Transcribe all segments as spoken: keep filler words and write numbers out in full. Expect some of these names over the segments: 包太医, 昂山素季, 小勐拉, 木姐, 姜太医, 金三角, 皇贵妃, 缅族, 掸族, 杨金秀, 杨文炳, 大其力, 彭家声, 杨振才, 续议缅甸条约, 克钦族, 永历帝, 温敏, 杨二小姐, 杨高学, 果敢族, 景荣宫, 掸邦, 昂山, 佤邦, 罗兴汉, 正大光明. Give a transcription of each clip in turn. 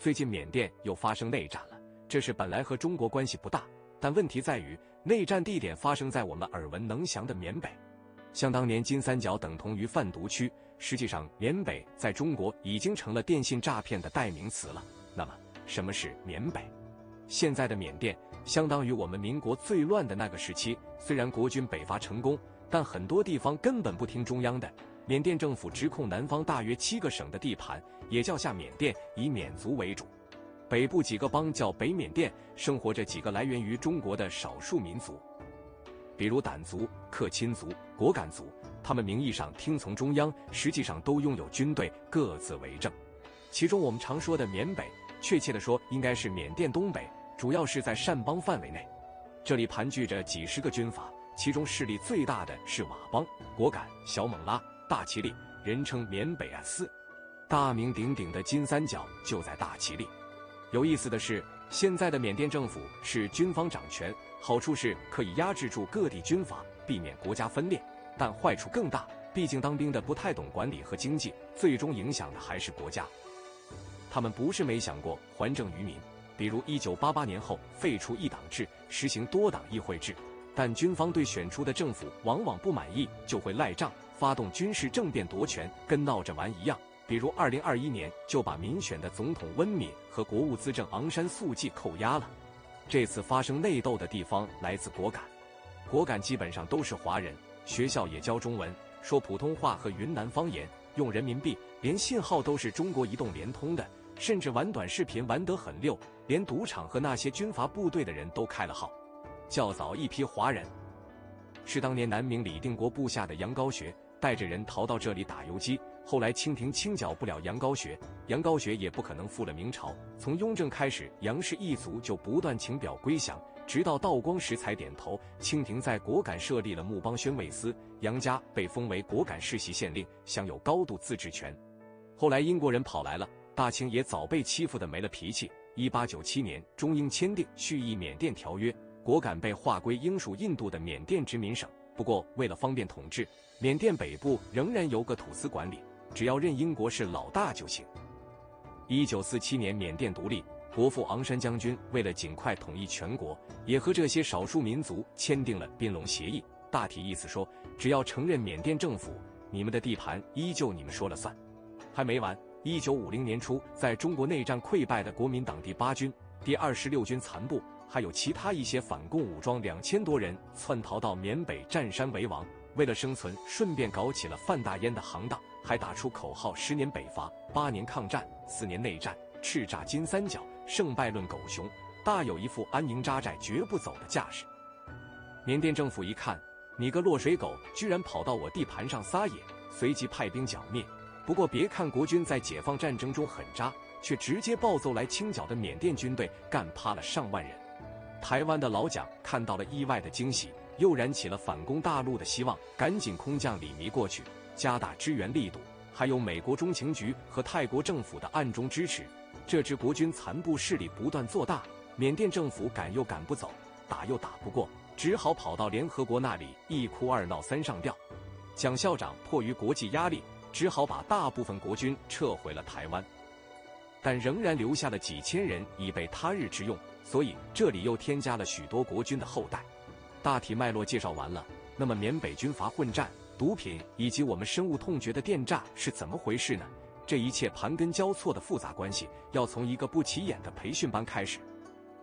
最近缅甸又发生内战了，这事本来和中国关系不大，但问题在于内战地点发生在我们耳闻能详的缅北。像当年金三角等同于贩毒区，实际上缅北在中国已经成了电信诈骗的代名词了。那么，什么是缅北？现在的缅甸相当于我们民国最乱的那个时期，虽然国军北伐成功，但很多地方根本不听中央的。 缅甸政府直控南方大约七个省的地盘，也叫下缅甸，以缅族为主。北部几个邦叫北缅甸，生活着几个来源于中国的少数民族，比如掸族、克钦族、果敢族，他们名义上听从中央，实际上都拥有军队，各自为政。其中我们常说的缅北，确切的说应该是缅甸东北，主要是在掸邦范围内，这里盘踞着几十个军阀，其中势力最大的是佤邦、果敢、小勐拉。 大其力人称缅北啊斯，大名鼎鼎的金三角就在大其力。有意思的是，现在的缅甸政府是军方掌权，好处是可以压制住各地军阀，避免国家分裂；但坏处更大，毕竟当兵的不太懂管理和经济，最终影响的还是国家。他们不是没想过还政于民，比如一九八八年后废除一党制，实行多党议会制，但军方对选出的政府往往不满意，就会赖账。 发动军事政变夺权，跟闹着玩一样。比如二零二一年就把民选的总统温敏和国务资政昂山素季扣押了。这次发生内斗的地方来自果敢，果敢基本上都是华人，学校也教中文，说普通话和云南方言，用人民币，连信号都是中国移动联通的，甚至玩短视频玩得很溜，连赌场和那些军阀部队的人都开了号。较早一批华人是当年南明李定国部下的杨高学。 带着人逃到这里打游击，后来清廷清剿不了杨高学，杨高学也不可能复了明朝。从雍正开始，杨氏一族就不断请表归降，直到道光时才点头。清廷在果敢设立了木邦宣慰司，杨家被封为果敢世袭县令，享有高度自治权。后来英国人跑来了，大清也早被欺负的没了脾气。一八九七年，中英签订《续议缅甸条约》，果敢被划归英属印度的缅甸殖民省。 不过，为了方便统治，缅甸北部仍然由个土司管理，只要认英国是老大就行。一九四七年，缅甸独立，国父昂山将军为了尽快统一全国，也和这些少数民族签订了宾隆协议。大体意思说，只要承认缅甸政府，你们的地盘依旧你们说了算。还没完， 一九五零年初，在中国内战溃败的国民党第八军、第二十六军残部。 还有其他一些反共武装两千多人窜逃到缅北占山为王，为了生存，顺便搞起了贩大烟的行当，还打出口号：“十年北伐，八年抗战，四年内战，叱咤金三角，胜败论狗熊”，大有一副安营扎寨绝不走的架势。缅甸政府一看，你个落水狗，居然跑到我地盘上撒野，随即派兵剿灭。不过别看国军在解放战争中很渣，却直接暴揍来清剿的缅甸军队，干趴了上万人。 台湾的老蒋看到了意外的惊喜，又燃起了反攻大陆的希望，赶紧空降李弥过去，加大支援力度。还有美国中情局和泰国政府的暗中支持，这支国军残部势力不断做大。缅甸政府赶又赶不走，打又打不过，只好跑到联合国那里一哭二闹三上吊。蒋校长迫于国际压力，只好把大部分国军撤回了台湾，但仍然留下了几千人以备他日之用。 所以这里又添加了许多国军的后代。大体脉络介绍完了，那么缅北军阀混战、毒品以及我们深恶痛绝的电诈是怎么回事呢？这一切盘根交错的复杂关系，要从一个不起眼的培训班开始。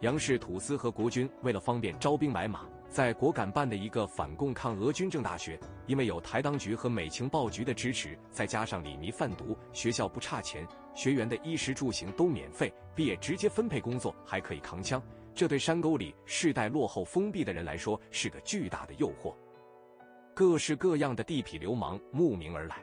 杨氏土司和国军为了方便招兵买马，在果敢办的一个反共抗俄军政大学，因为有台当局和美情报局的支持，再加上李弥贩毒，学校不差钱。 学员的衣食住行都免费，毕业直接分配工作，还可以扛枪，这对山沟里世代落后封闭的人来说是个巨大的诱惑。各式各样的地痞流氓慕名而来，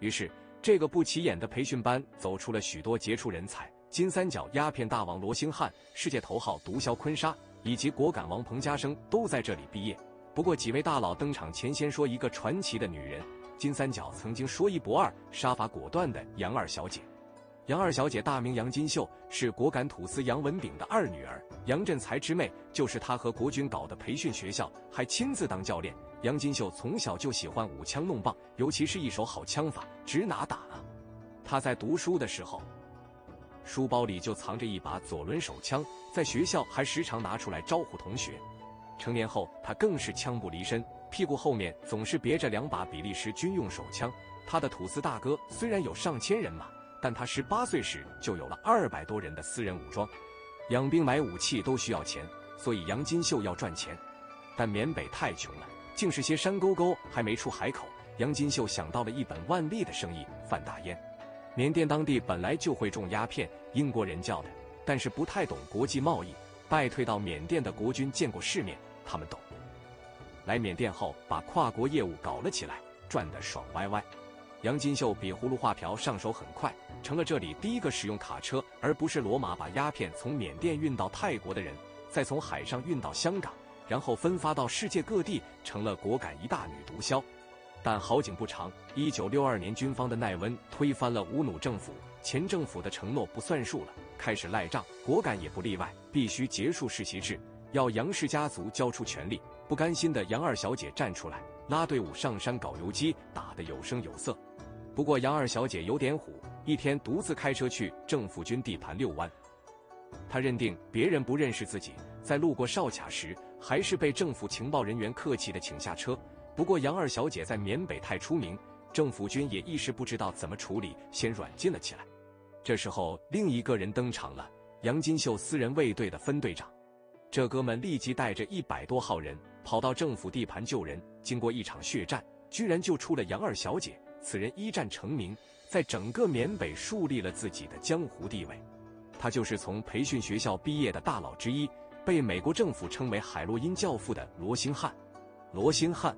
于是这个不起眼的培训班走出了许多杰出人才：金三角鸦片大王罗兴汉、世界头号毒枭坤沙以及果敢王彭家声都在这里毕业。不过几位大佬登场前先说一个传奇的女人：金三角曾经说一不二、杀伐果断的杨二小姐。 杨二小姐大名杨金秀，是果敢土司杨文炳的二女儿，杨振才之妹，就是她和国军搞的培训学校，还亲自当教练。杨金秀从小就喜欢舞枪弄棒，尤其是一手好枪法，指哪打哪。她在读书的时候，书包里就藏着一把左轮手枪，在学校还时常拿出来招呼同学。成年后，他更是枪不离身，屁股后面总是别着两把比利时军用手枪。他的土司大哥虽然有上千人马，但他十八岁时就有了二百多人的私人武装。养兵买武器都需要钱，所以杨金秀要赚钱，但缅北太穷了，竟是些山沟沟，还没出海口。杨金秀想到了一本万利的生意——贩大烟。缅甸当地本来就会种鸦片，英国人教的，但是不太懂国际贸易。败退到缅甸的国军见过世面，他们懂。来缅甸后，把跨国业务搞了起来，赚得爽歪歪。杨金秀比葫芦画瓢上手很快，成了这里第一个使用卡车而不是骡马把鸦片从缅甸运到泰国的人，再从海上运到香港，然后分发到世界各地，成了果敢一大女毒枭。但好景不长，一九六二年，军方的奈温推翻了吴努政府，前政府的承诺不算数了，开始赖账，果敢也不例外，必须结束世袭制，要杨氏家族交出权力。不甘心的杨二小姐站出来，拉队伍上山搞游击，打得有声有色。不过杨二小姐有点虎，一天独自开车去政府军地盘遛弯，她认定别人不认识自己，在路过哨卡时，还是被政府情报人员客气的请下车。不过杨二小姐在缅北太出名，政府军也一时不知道怎么处理，先软禁了起来。这时候另一个人登场了，杨金秀私人卫队的分队长。这哥们立即带着一百多号人跑到政府地盘救人，经过一场血战，居然救出了杨二小姐。此人一战成名，在整个缅北树立了自己的江湖地位。他就是从培训学校毕业的大佬之一，被美国政府称为海洛因教父的罗兴汉。罗兴汉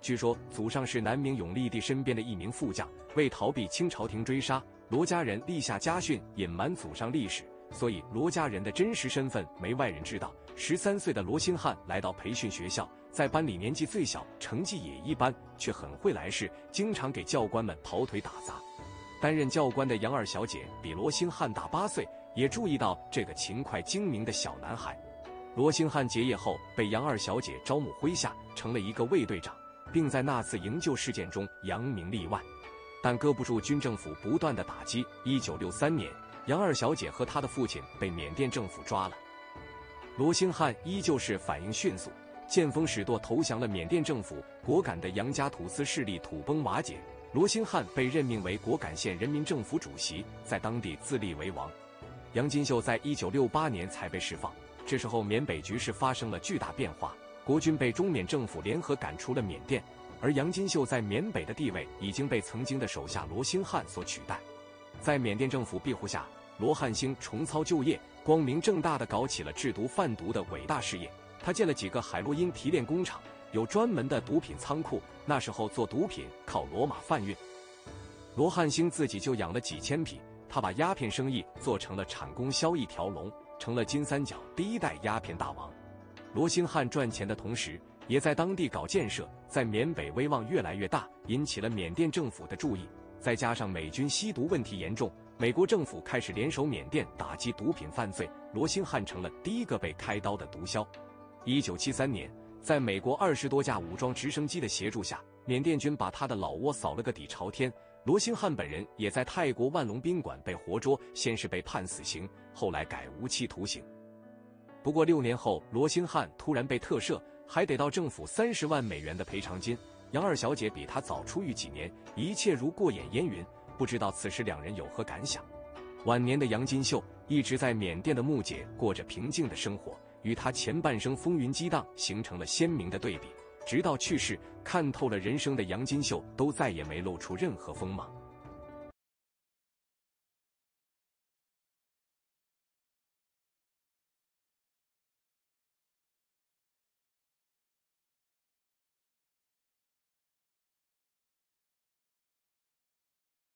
据说祖上是南明永历帝身边的一名副将，为逃避清朝廷追杀，罗家人立下家训，隐瞒祖上历史，所以罗家人的真实身份没外人知道。十三岁的罗兴汉来到培训学校，在班里年纪最小，成绩也一般，却很会来事，经常给教官们跑腿打杂。担任教官的杨二小姐比罗兴汉大八岁，也注意到这个勤快精明的小男孩。罗兴汉结业后被杨二小姐招募麾下，成了一个卫队长，并在那次营救事件中扬名立万。但搁不住军政府不断的打击，一九六三年，杨二小姐和她的父亲被缅甸政府抓了。罗兴汉依旧是反应迅速，见风使舵，投降了缅甸政府。果敢的杨家土司势力土崩瓦解，罗兴汉被任命为果敢县人民政府主席，在当地自立为王。杨金秀在一九六八年才被释放。这时候缅北局势发生了巨大变化，国军被中缅政府联合赶出了缅甸，而杨金秀在缅北的地位已经被曾经的手下罗兴汉所取代。在缅甸政府庇护下，罗汉兴重操旧业，光明正大地搞起了制毒贩毒的伟大事业。他建了几个海洛因提炼工厂，有专门的毒品仓库，那时候做毒品靠骡马贩运。罗汉兴自己就养了几千匹，他把鸦片生意做成了产供销一条龙，成了金三角第一代鸦片大王。罗兴汉赚钱的同时，也在当地搞建设，在缅北威望越来越大，引起了缅甸政府的注意。再加上美军吸毒问题严重，美国政府开始联手缅甸打击毒品犯罪，罗兴汉成了第一个被开刀的毒枭。一九七三年，在美国二十多架武装直升机的协助下，缅甸军把他的老窝扫了个底朝天。罗兴汉本人也在泰国万隆宾馆被活捉，先是被判死刑，后来改无期徒刑。不过六年后，罗兴汉突然被特赦，还得到政府三十万美元的赔偿金。杨二小姐比他早出狱几年，一切如过眼烟云，不知道此时两人有何感想。晚年的杨金秀一直在缅甸的木姐过着平静的生活，与他前半生风云激荡形成了鲜明的对比。直到去世，看透了人生的杨金秀都再也没露出任何锋芒。